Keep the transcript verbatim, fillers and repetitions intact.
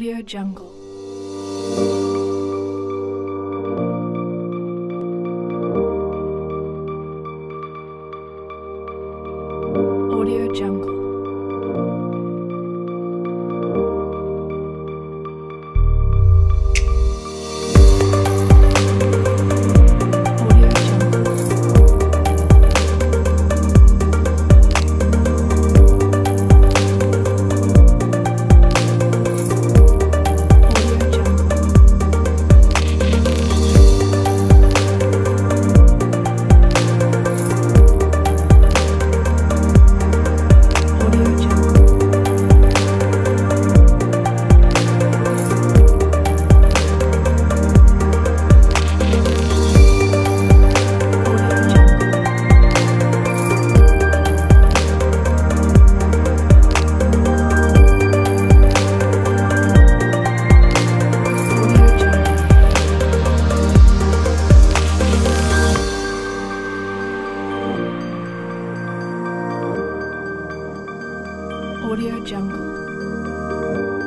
AudioJungle. AudioJungle. AudioJungle.